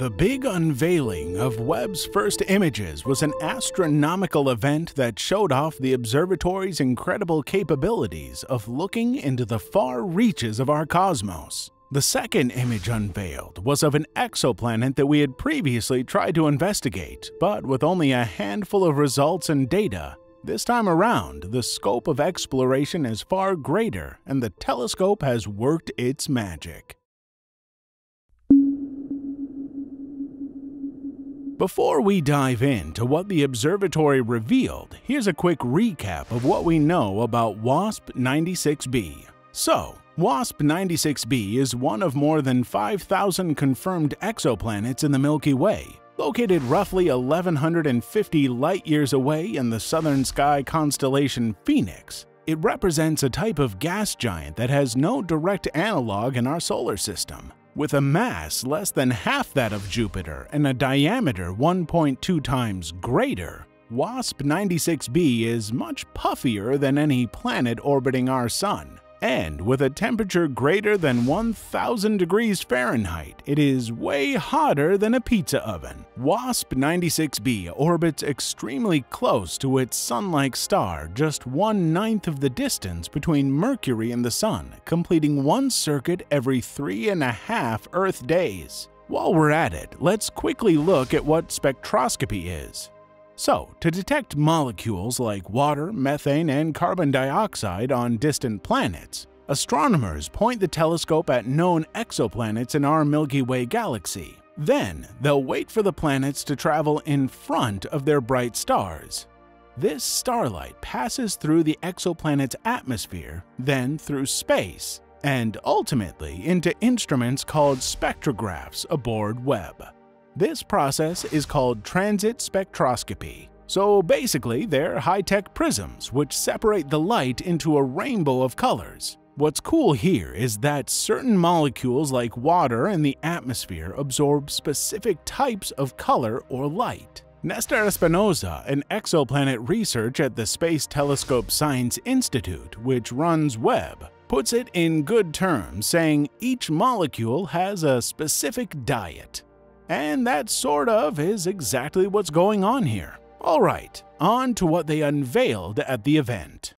The big unveiling of Webb's first images was an astronomical event that showed off the observatory's incredible capabilities of looking into the far reaches of our cosmos. The second image unveiled was of an exoplanet that we had previously tried to investigate, but with only a handful of results and data. This time around, the scope of exploration is far greater, and the telescope has worked its magic. Before we dive into what the observatory revealed, here's a quick recap of what we know about WASP-96b. So, WASP-96b is one of more than 5,000 confirmed exoplanets in the Milky Way, located roughly 1,150 light-years away in the southern sky constellation Phoenix. It represents a type of gas giant that has no direct analog in our solar system. With a mass less than half that of Jupiter and a diameter 1.2 times greater, WASP-96b is much puffier than any planet orbiting our Sun. And with a temperature greater than 1,000 degrees Fahrenheit, it is way hotter than a pizza oven. WASP-96b orbits extremely close to its Sun-like star, just 1/9 of the distance between Mercury and the Sun, completing one circuit every 3.5 Earth days. While we're at it, let's quickly look at what spectroscopy is. So, to detect molecules like water, methane, and carbon dioxide on distant planets, astronomers point the telescope at known exoplanets in our Milky Way galaxy. Then, they'll wait for the planets to travel in front of their bright stars. This starlight passes through the exoplanet's atmosphere, then through space, and ultimately into instruments called spectrographs aboard Webb. This process is called transit spectroscopy. So basically, they're high-tech prisms which separate the light into a rainbow of colors. What's cool here is that certain molecules like water in the atmosphere absorb specific types of color or light. Nestor Espinoza, an exoplanet researcher at the Space Telescope Science Institute, which runs Webb, puts it in good terms, saying each molecule has a specific diet. And that sort of is exactly what's going on here. All right, on to what they unveiled at the event.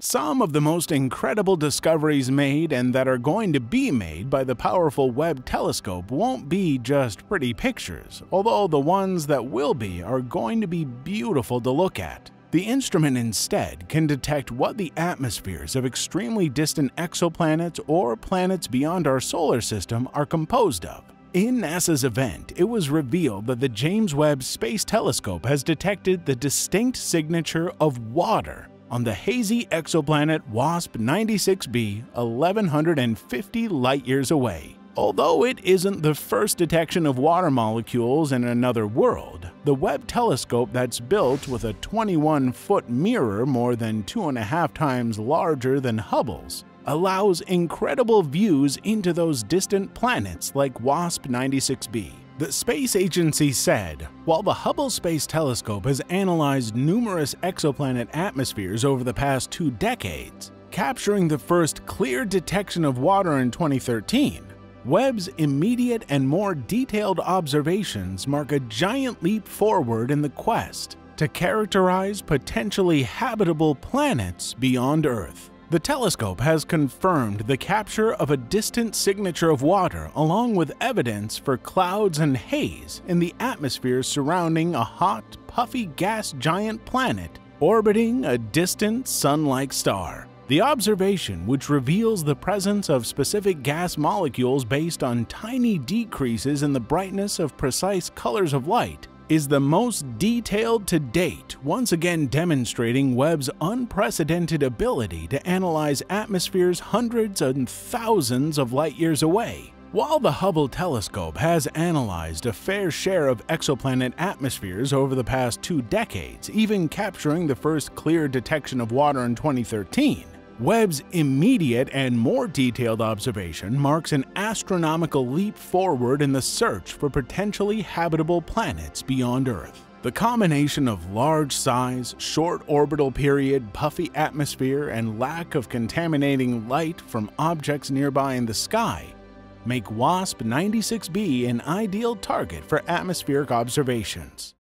Some of the most incredible discoveries made and that are going to be made by the powerful Webb telescope won't be just pretty pictures, although the ones that will be are going to be beautiful to look at. The instrument instead can detect what the atmospheres of extremely distant exoplanets or planets beyond our solar system are composed of. In NASA's event, it was revealed that the James Webb Space Telescope has detected the distinct signature of water on the hazy exoplanet WASP-96b, 1,150 light-years away. Although it isn't the first detection of water molecules in another world, the Webb telescope that's built with a 21-foot mirror more than 2.5 times larger than Hubble's allows incredible views into those distant planets like WASP-96b. The space agency said, while the Hubble Space Telescope has analyzed numerous exoplanet atmospheres over the past 2 decades, capturing the first clear detection of water in 2013, Webb's immediate and more detailed observations mark a giant leap forward in the quest to characterize potentially habitable planets beyond Earth. The telescope has confirmed the capture of a distant signature of water along with evidence for clouds and haze in the atmosphere surrounding a hot, puffy gas giant planet orbiting a distant Sun-like star. The observation, which reveals the presence of specific gas molecules based on tiny decreases in the brightness of precise colors of light, is the most detailed to date, once again demonstrating Webb's unprecedented ability to analyze atmospheres hundreds and thousands of light-years away. While the Hubble telescope has analyzed a fair share of exoplanet atmospheres over the past 2 decades, even capturing the first clear detection of water in 2013, Webb's immediate and more detailed observation marks an astronomical leap forward in the search for potentially habitable planets beyond Earth. The combination of large size, short orbital period, puffy atmosphere, and lack of contaminating light from objects nearby in the sky make WASP-96b an ideal target for atmospheric observations.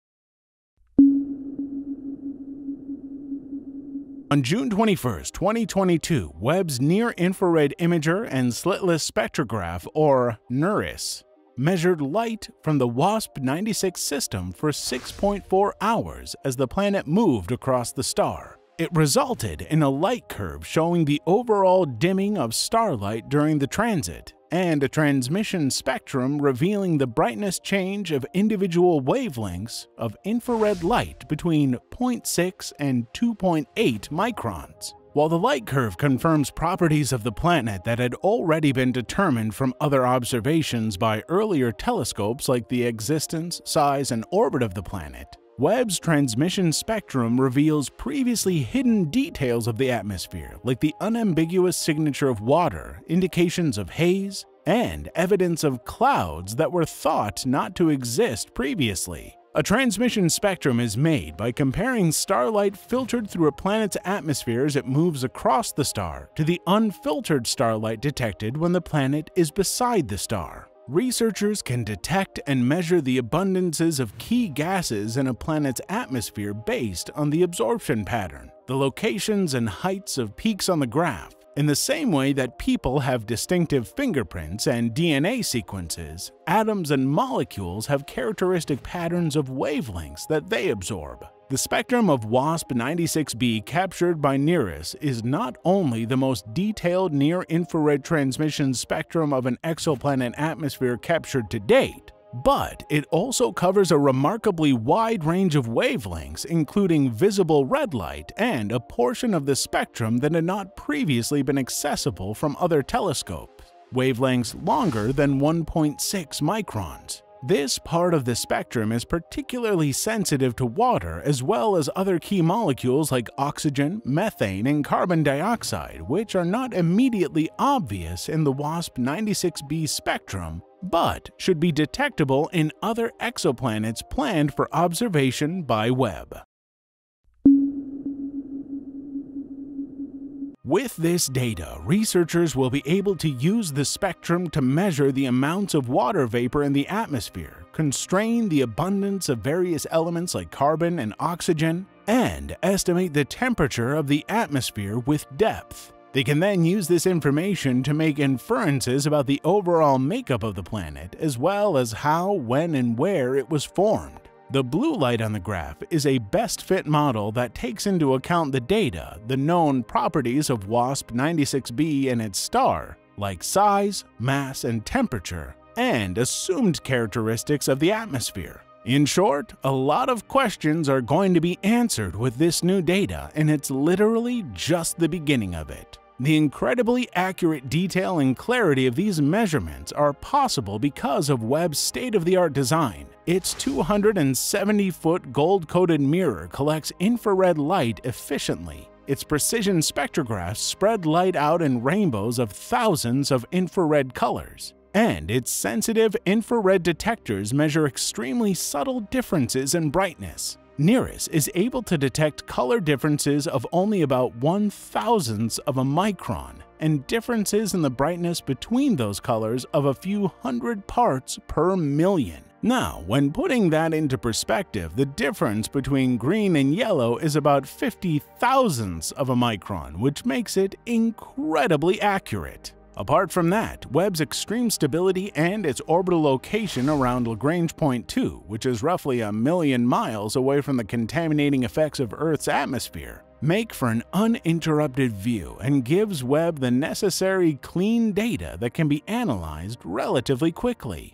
On June 21, 2022, Webb's Near-Infrared Imager and Slitless Spectrograph, or NIRISS, measured light from the WASP-96 system for 6.4 hours as the planet moved across the star. It resulted in a light curve showing the overall dimming of starlight during the transit, and a transmission spectrum revealing the brightness change of individual wavelengths of infrared light between 0.6 and 2.8 microns. While the light curve confirms properties of the planet that had already been determined from other observations by earlier telescopes, like the existence, size, and orbit of the planet, Webb's transmission spectrum reveals previously hidden details of the atmosphere, like the unambiguous signature of water, indications of haze, and evidence of clouds that were thought not to exist previously. A transmission spectrum is made by comparing starlight filtered through a planet's atmosphere as it moves across the star to the unfiltered starlight detected when the planet is beside the star. Researchers can detect and measure the abundances of key gases in a planet's atmosphere based on the absorption pattern, the locations and heights of peaks on the graph, in the same way that people have distinctive fingerprints and DNA sequences. Atoms and molecules have characteristic patterns of wavelengths that they absorb. The spectrum of WASP-96b captured by NIRISS is not only the most detailed near-infrared transmission spectrum of an exoplanet atmosphere captured to date, but it also covers a remarkably wide range of wavelengths, including visible red light and a portion of the spectrum that had not previously been accessible from other telescopes, wavelengths longer than 1.6 microns. This part of the spectrum is particularly sensitive to water as well as other key molecules like oxygen, methane, and carbon dioxide, which are not immediately obvious in the WASP-96b spectrum, but should be detectable in other exoplanets planned for observation by Webb. With this data, researchers will be able to use the spectrum to measure the amounts of water vapor in the atmosphere, constrain the abundance of various elements like carbon and oxygen, and estimate the temperature of the atmosphere with depth. They can then use this information to make inferences about the overall makeup of the planet, as well as how, when, and where it was formed. The blue light on the graph is a best-fit model that takes into account the data, the known properties of WASP-96b and its star, like size, mass, and temperature, and assumed characteristics of the atmosphere. In short, a lot of questions are going to be answered with this new data, and it's literally just the beginning of it. The incredibly accurate detail and clarity of these measurements are possible because of Webb's state-of-the-art design. Its 270-foot gold-coated mirror collects infrared light efficiently. Its precision spectrographs spread light out in rainbows of thousands of infrared colors. And its sensitive infrared detectors measure extremely subtle differences in brightness. NIRISS is able to detect color differences of only about 1/1000th of a micron, and differences in the brightness between those colors of a few hundred parts per million. Now, when putting that into perspective, the difference between green and yellow is about 50 thousandths of a micron, which makes it incredibly accurate. Apart from that, Webb's extreme stability and its orbital location around Lagrange Point 2, which is roughly 1 million miles away from the contaminating effects of Earth's atmosphere, make for an uninterrupted view and gives Webb the necessary clean data that can be analyzed relatively quickly.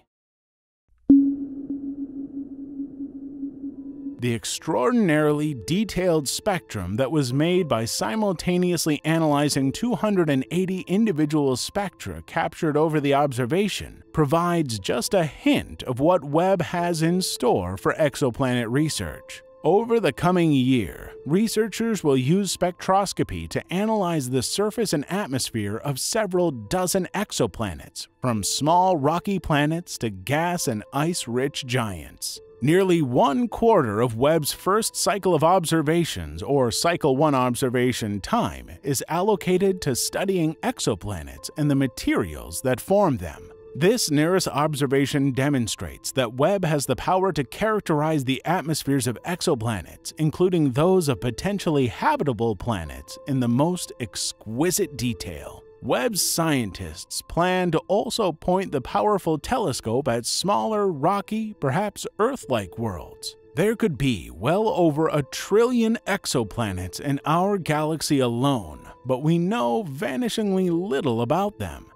The extraordinarily detailed spectrum that was made by simultaneously analyzing 280 individual spectra captured over the observation provides just a hint of what Webb has in store for exoplanet research. Over the coming year, researchers will use spectroscopy to analyze the surface and atmosphere of several dozen exoplanets, from small rocky planets to gas and ice-rich giants. Nearly one quarter of Webb's first cycle of observations, or cycle 1 observation time, is allocated to studying exoplanets and the materials that form them. This NIRISS observation demonstrates that Webb has the power to characterize the atmospheres of exoplanets, including those of potentially habitable planets, in the most exquisite detail. Webb's scientists plan to also point the powerful telescope at smaller, rocky, perhaps Earth-like worlds. There could be well over 1 trillion exoplanets in our galaxy alone, but we know vanishingly little about them.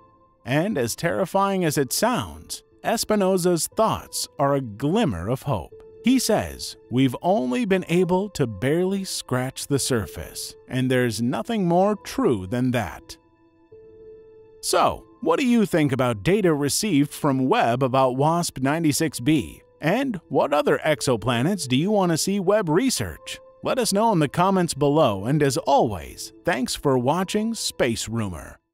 And as terrifying as it sounds, Espinoza's thoughts are a glimmer of hope. He says, "We've only been able to barely scratch the surface, and there's nothing more true than that." So, what do you think about data received from Webb about WASP-96b? And what other exoplanets do you want to see Webb research? Let us know in the comments below, and as always, thanks for watching Space Rumor.